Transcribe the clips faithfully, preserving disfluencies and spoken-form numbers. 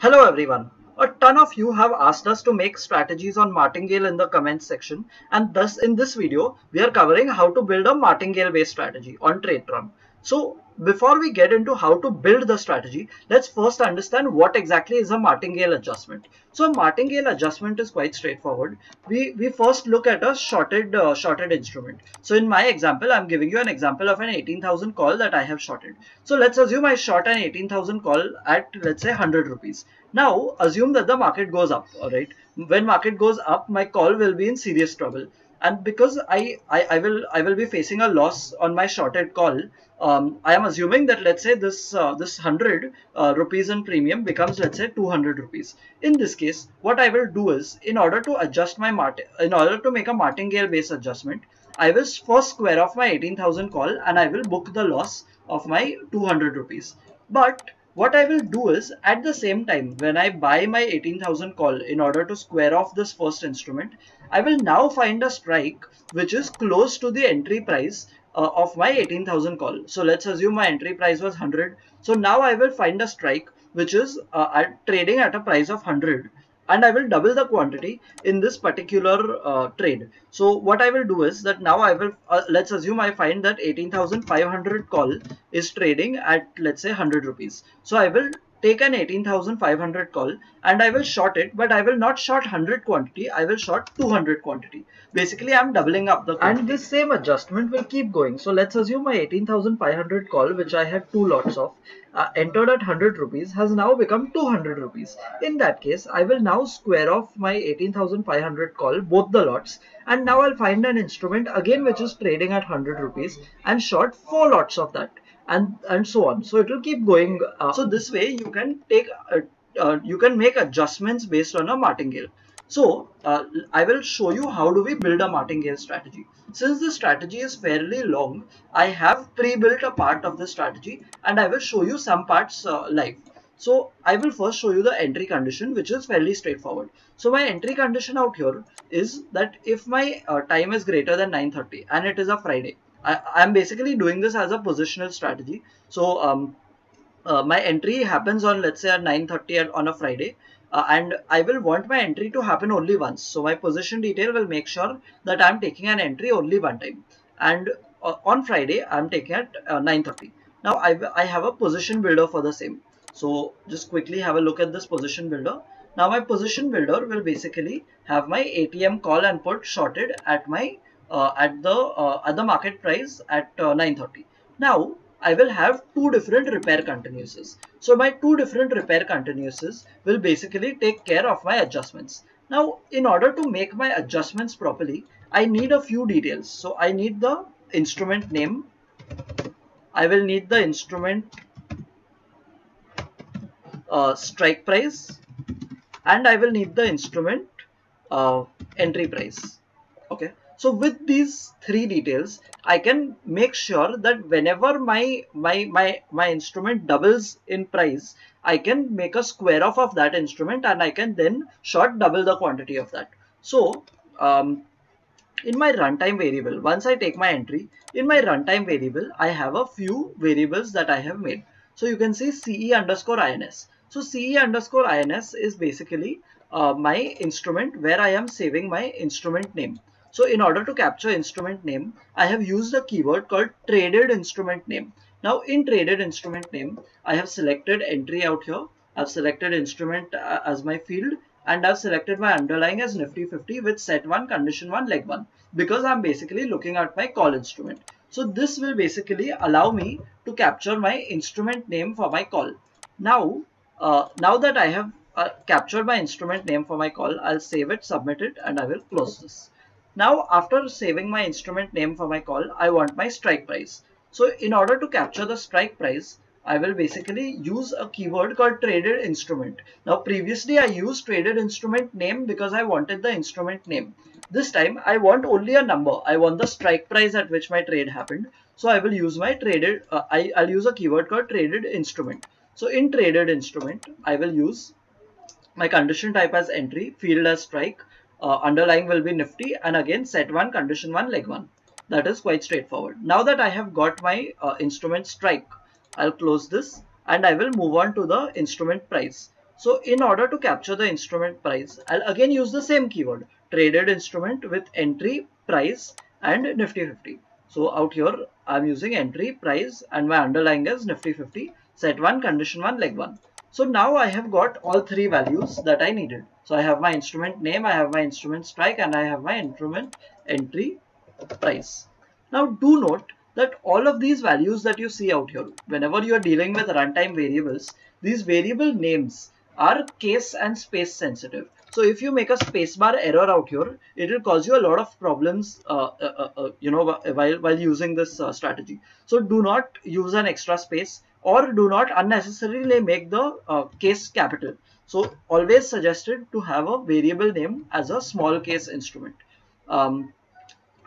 Hello everyone. A ton of you have asked us to make strategies on martingale in the comments section, and thus in this video we are covering how to build a martingale based strategy on Tradetron. So before we get into how to build the strategy, let's first understand what exactly is a martingale adjustment. So a martingale adjustment is quite straightforward. We, we first look at a shorted, uh, shorted instrument. So in my example, I'm giving you an example of an eighteen thousand call that I have shorted. So let's assume I short an eighteen thousand call at, let's say, one hundred rupees. Now assume that the market goes up, all right? When market goes up, my call will be in serious trouble. And because I, I, I will I will be facing a loss on my shorted call, um, I am assuming that, let's say, this uh, this one hundred uh, rupees in premium becomes, let's say, two hundred rupees. In this case, what I will do is, in order to adjust my mart in order to make a martingale based adjustment, I will first square off my eighteen thousand call and I will book the loss of my two hundred rupees. But what I will do is, at the same time, when I buy my eighteen thousand call in order to square off this first instrument, I will now find a strike which is close to the entry price uh, of my eighteen thousand call. So let's assume my entry price was one hundred. So now I will find a strike which is uh, at trading at a price of one hundred, and I will double the quantity in this particular uh, trade. So what I will do is that now I will, uh, let's assume I find that eighteen thousand five hundred call is trading at, let's say, one hundred rupees. So I will take an eighteen thousand five hundred call and I will short it, but I will not short one hundred quantity, I will short two hundred quantity. Basically, I'm doubling up the quantity. And this same adjustment will keep going. So let's assume my eighteen thousand five hundred call, which I had two lots of, uh, entered at one hundred rupees, has now become two hundred rupees. In that case, I will now square off my eighteen thousand five hundred call, both the lots, and now I'll find an instrument again which is trading at one hundred rupees and short four lots of that. And, and so on. So it will keep going. Uh, so this way you can take, uh, uh, you can make adjustments based on a martingale. So uh, I will show you how do we build a martingale strategy. Since the strategy is fairly long, I have pre-built a part of the strategy and I will show you some parts uh, live. So I will first show you the entry condition, which is fairly straightforward. So my entry condition out here is that if my uh, time is greater than nine thirty and it is a Friday, I am basically doing this as a positional strategy. So um, uh, my entry happens on, let's say, at nine thirty on a Friday, uh, and I will want my entry to happen only once. So my position detail will make sure that I am taking an entry only one time, and uh, on Friday I am taking at uh, nine thirty. Now I, I have a position builder for the same. So just quickly have a look at this position builder. Now my position builder will basically have my A T M call and put shorted at my Uh, at the uh, at the market price at uh, nine thirty. Now I will have two different repair continuouses. So my two different repair continuouses will basically take care of my adjustments. Now in order to make my adjustments properly, I need a few details. So I need the instrument name. I will need the instrument uh, strike price, and I will need the instrument uh, entry price. Okay. So with these three details, I can make sure that whenever my, my, my, my instrument doubles in price, I can make a square off of that instrument and I can then short double the quantity of that. So um, in my runtime variable, once I take my entry, in my runtime variable, I have a few variables that I have made. So you can see C E underscore I N S. So C E underscore I N S is basically uh, my instrument where I am saving my instrument name. So in order to capture instrument name, I have used a keyword called traded instrument name. Now in traded instrument name, I have selected entry out here. I've selected instrument uh, as my field, and I've selected my underlying as Nifty fifty with set one, condition one, leg one, because I'm basically looking at my call instrument. So this will basically allow me to capture my instrument name for my call. Now, uh, now that I have uh, captured my instrument name for my call, I'll save it, submit it, and I will close this. Now, after saving my instrument name for my call, I want my strike price. So in order to capture the strike price, I will basically use a keyword called traded instrument. Now, previously I used traded instrument name because I wanted the instrument name. This time I want only a number. I want the strike price at which my trade happened. So I will use my traded, uh, I, I'll use a keyword called traded instrument. So in traded instrument, I will use my condition type as entry, field as strike. Uh, underlying will be Nifty, and again set one, condition one, leg one. That is quite straightforward. Now that I have got my uh, instrument strike, I'll close this and I will move on to the instrument price. So in order to capture the instrument price, I'll again use the same keyword, traded instrument with entry price and Nifty fifty. So out here I'm using entry price and my underlying is Nifty fifty, set one, condition one, leg one. So now I have got all three values that I needed. So I have my instrument name, I have my instrument strike, and I have my instrument entry price. Now do note that all of these values that you see out here, whenever you are dealing with runtime variables, these variable names are case and space sensitive. So if you make a spacebar error out here, it will cause you a lot of problems, uh, uh, uh, you know, while, while using this uh, strategy. So do not use an extra space or do not unnecessarily make the uh, case capital. So always suggested to have a variable name as a small case instrument. Um,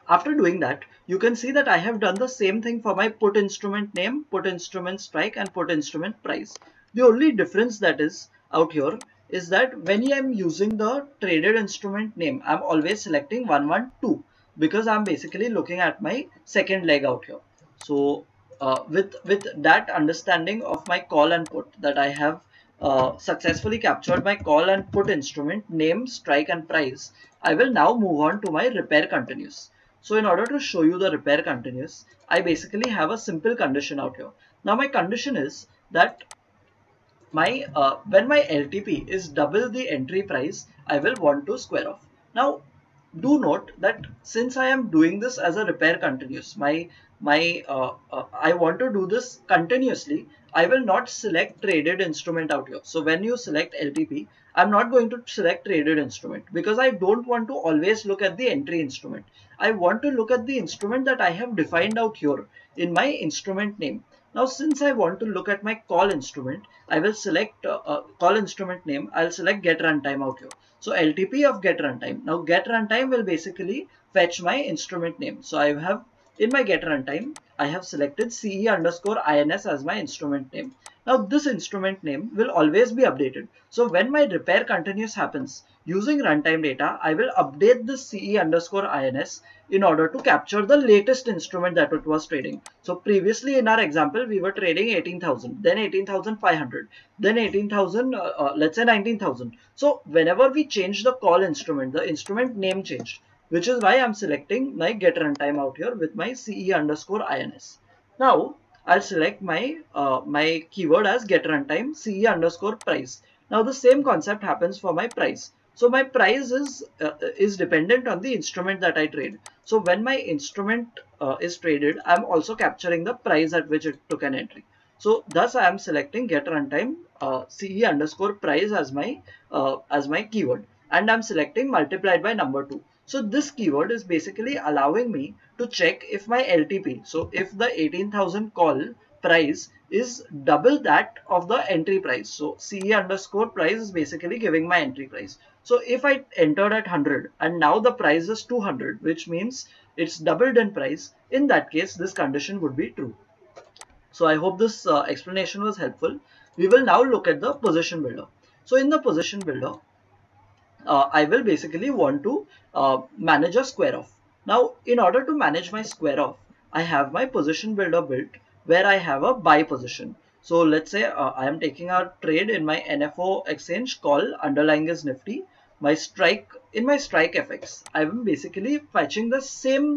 after doing that, you can see that I have done the same thing for my put instrument name, put instrument strike, and put instrument price. The only difference that is out here is that when I am using the traded instrument name, I'm always selecting one one two because I'm basically looking at my second leg out here. So uh, with, with that understanding of my call and put, that I have uh, successfully captured my call and put instrument name, strike and price, I will now move on to my repair continuous. So in order to show you the repair continuous, I basically have a simple condition out here. Now my condition is that My uh, when my L T P is double the entry price, I will want to square off. Now do note that since I am doing this as a repair continuous, my my uh, uh, I want to do this continuously. I will not select traded instrument out here. So when you select L T P, I'm not going to select traded instrument because I don't want to always look at the entry instrument. I want to look at the instrument that I have defined out here in my instrument name. Now, since I want to look at my call instrument, I will select uh, uh, call instrument name. I'll select get runtime out here. So L T P of get runtime. Now get runtime will basically fetch my instrument name. So I have in my get runtime, I have selected C E underscore I N S as my instrument name. Now this instrument name will always be updated. So when my repair continuous happens using runtime data, I will update the C E underscore I N S in order to capture the latest instrument that it was trading. So previously in our example, we were trading eighteen thousand, then eighteen thousand five hundred, then eighteen thousand, uh, uh, let's say nineteen thousand. So whenever we change the call instrument, the instrument name changed, which is why I'm selecting my get runtime out here with my C E underscore I N S. Now I'll select my uh, my keyword as get runtime C E underscore price. Now the same concept happens for my price. So my price is uh, is dependent on the instrument that I trade. So when my instrument uh, is traded, I'm also capturing the price at which it took an entry. So thus I am selecting get runtime uh, C E underscore price as my uh, as my keyword, and I'm selecting multiplied by number two. So this keyword is basically allowing me to check if my L T P, so if the eighteen thousand call price is double that of the entry price. So C E underscore price is basically giving my entry price. So if I entered at one hundred and now the price is two hundred, which means it's doubled in price, in that case, this condition would be true. So I hope this uh, explanation was helpful. We will now look at the position builder. So in the position builder, Uh, I will basically want to uh, manage a square off. Now, in order to manage my square off, I have my position builder built where I have a buy position. So let's say uh, I am taking a trade in my N F O exchange call, underlying is Nifty. My strike, in my strike F X, I am basically fetching the same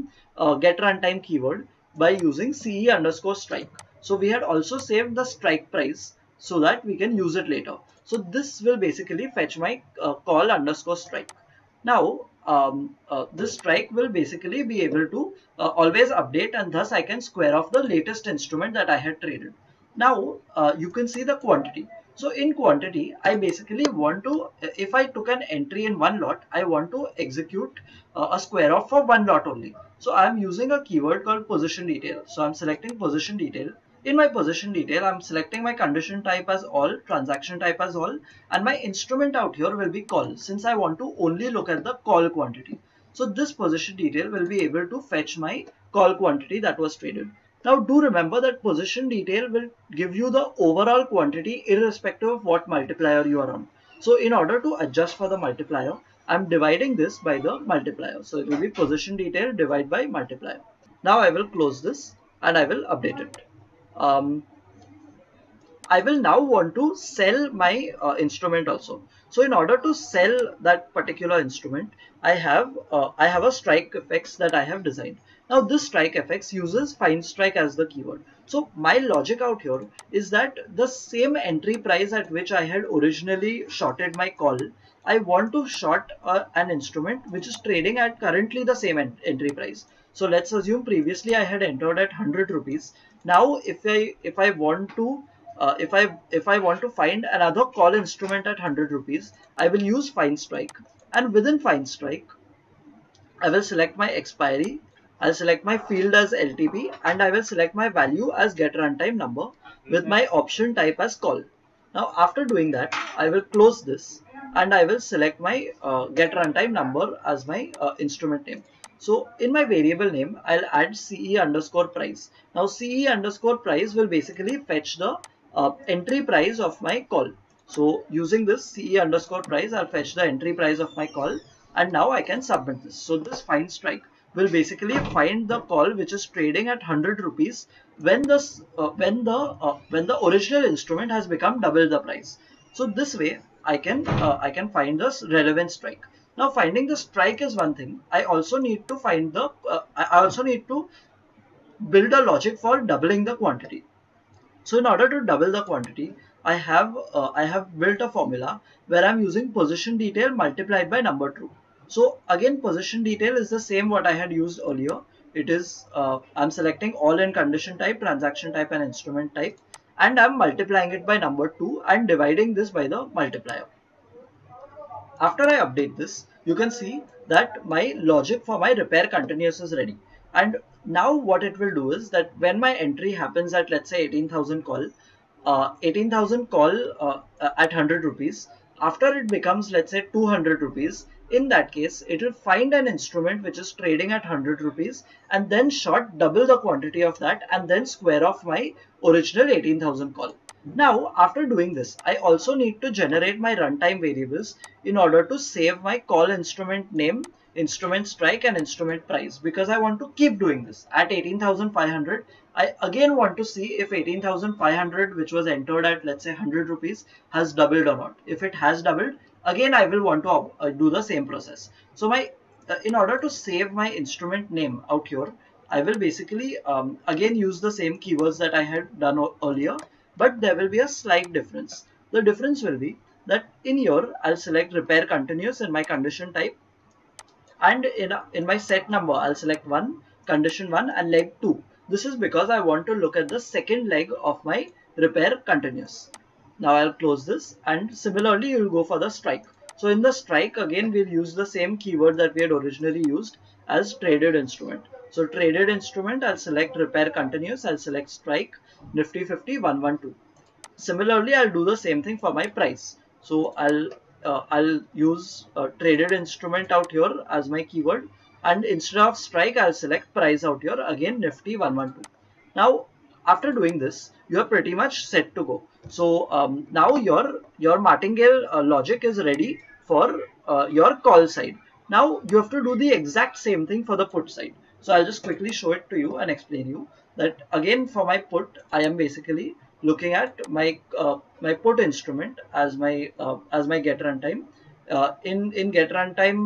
uh, get runtime keyword by using C E underscore strike. So we had also saved the strike price so that we can use it later. So this will basically fetch my uh, call underscore strike. Now um, uh, this strike will basically be able to uh, always update, and thus I can square off the latest instrument that I had traded. Now uh, you can see the quantity. So in quantity, I basically want to, if I took an entry in one lot, I want to execute uh, a square off for one lot only. So I'm using a keyword called position detail. So I'm selecting position detail. In my position detail, I'm selecting my condition type as all, transaction type as all, and my instrument out here will be call, since I want to only look at the call quantity. So this position detail will be able to fetch my call quantity that was traded. Now do remember that position detail will give you the overall quantity irrespective of what multiplier you are on. So in order to adjust for the multiplier, I'm dividing this by the multiplier. So it will be position detail divided by multiplier. Now I will close this and I will update it. Um, I will now want to sell my uh, instrument also. So in order to sell that particular instrument, I have uh, I have a strike F X that I have designed. Now this strike F X uses find strike as the keyword. So my logic out here is that the same entry price at which I had originally shorted my call, I want to short uh, an instrument which is trading at currently the same ent entry price. So let's assume previously I had entered at one hundred rupees. Now if I if I want to Uh, if I if I want to find another call instrument at one hundred rupees, I will use find strike, and within find strike I will select my expiry, I'll select my field as L T P, and I will select my value as get runtime number with my option type as call. Now after doing that, I will close this and I will select my uh, get runtime number as my uh, instrument name. So in my variable name, I'll add C E underscore price. Now C E underscore price will basically fetch the Uh, entry price of my call. So using this C E underscore price, I'll fetch the entry price of my call, and now I can submit this. So this find strike will basically find the call which is trading at one hundred rupees when this uh, when the uh, when the original instrument has become double the price. So this way I can uh, I can find this relevant strike. Now finding the strike is one thing. I also need to find the uh, I also need to build a logic for doubling the quantity. So in order to double the quantity, I have uh, I have built a formula where I'm using position detail multiplied by number true. So again, position detail is the same what I had used earlier. It is uh, I'm selecting all in condition type, transaction type, and instrument type, and I'm multiplying it by number two and dividing this by the multiplier. After I update this, you can see that my logic for my repair continuous is ready. And now what it will do is that when my entry happens at, let's say, eighteen thousand call, uh, eighteen thousand call uh, at one hundred rupees, after it becomes, let's say, two hundred rupees, in that case, it will find an instrument which is trading at one hundred rupees and then short double the quantity of that and then square off my original eighteen thousand call. Now, after doing this, I also need to generate my runtime variables in order to save my call instrument name, instrument strike, and instrument price, because I want to keep doing this. At eighteen thousand five hundred, I again want to see if eighteen thousand five hundred, which was entered at, let's say, one hundred rupees, has doubled or not. If it has doubled, again I will want to uh, do the same process. So my uh, in order to save my instrument name out here, I will basically um, again use the same keywords that I had done earlier, but there will be a slight difference. The difference will be that in here I'll select repair continuous in my condition type, and in, in my set number I'll select one, condition one, and leg two. This is because I want to look at the second leg of my repair continuous. Now I'll close this, and similarly you'll go for the strike. So in the strike, again we'll use the same keyword that we had originally used as traded instrument. So traded instrument, I'll select repair continuous, I'll select strike, Nifty fifty one twelve. Similarly, I'll do the same thing for my price. So I'll uh, I'll use uh, traded instrument out here as my keyword, and instead of strike, I'll select price out here, again Nifty one twelve. Now after doing this, you are pretty much set to go. So um, now your your Martingale uh, logic is ready for uh, your call side. Now you have to do the exact same thing for the put side. So I'll just quickly show it to you and explain you that again for my put, I am basically looking at my uh, my put instrument as my uh, as my get runtime. Uh, in in get runtime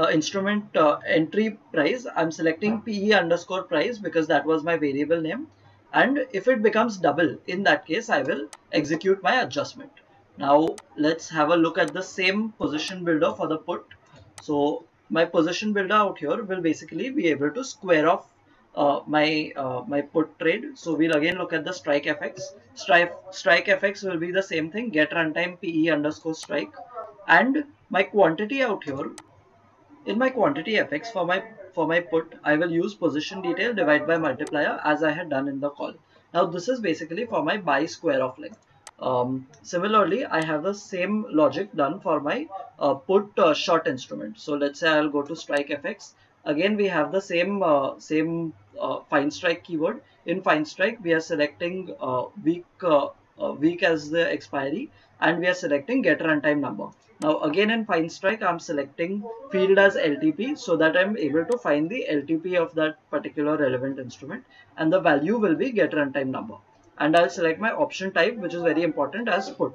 uh, instrument uh, entry price, I'm selecting P E underscore price because that was my variable name. And if it becomes double, in that case, I will execute my adjustment. Now let's have a look at the same position builder for the put. So my position builder out here will basically be able to square off uh, my uh, my put trade. So we'll again look at the strike F X. Strike, strike F X will be the same thing, get runtime P E underscore strike. And my quantity out here, in my quantity F X for my for my put, I will use position detail divide by multiplier as I had done in the call. Now this is basically for my buy square off leg. Um, similarly, I have the same logic done for my uh, put uh, short instrument. So let's say I'll go to strike F X. Again, we have the same uh, same uh, find strike keyword. In find strike, we are selecting uh, week uh, uh, week as the expiry, and we are selecting get runtime number. Now again in find strike, I'm selecting field as L T P so that I'm able to find the L T P of that particular relevant instrument, and the value will be get runtime number. and I'll select my option type, which is very important, as put.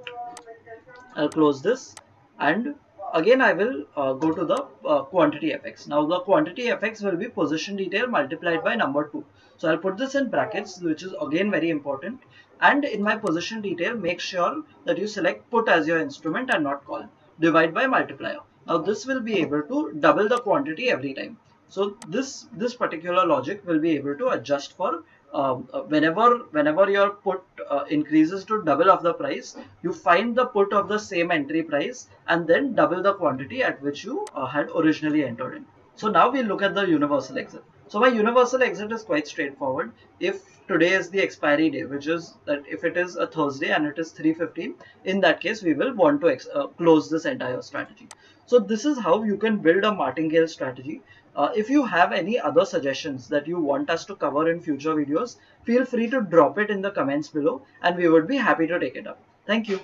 I'll close this, and again I will uh, go to the uh, quantity F X. Now the quantity F X will be position detail multiplied by number two. So I'll put this in brackets, which is again very important. And in my position detail, make sure that you select put as your instrument and not call. Divide by multiplier. Now this will be able to double the quantity every time. So this this particular logic will be able to adjust for um, whenever whenever your put uh, increases to double of the price, you find the put of the same entry price and then double the quantity at which you uh, had originally entered in. So now we look at the universal exit. So my universal exit is quite straightforward. If today is the expiry day, which is that if it is a Thursday and it is three fifteen, in that case we will want to ex uh, close this entire strategy. So this is how you can build a martingale strategy. Uh, if you have any other suggestions that you want us to cover in future videos, feel free to drop it in the comments below and we would be happy to take it up. Thank you.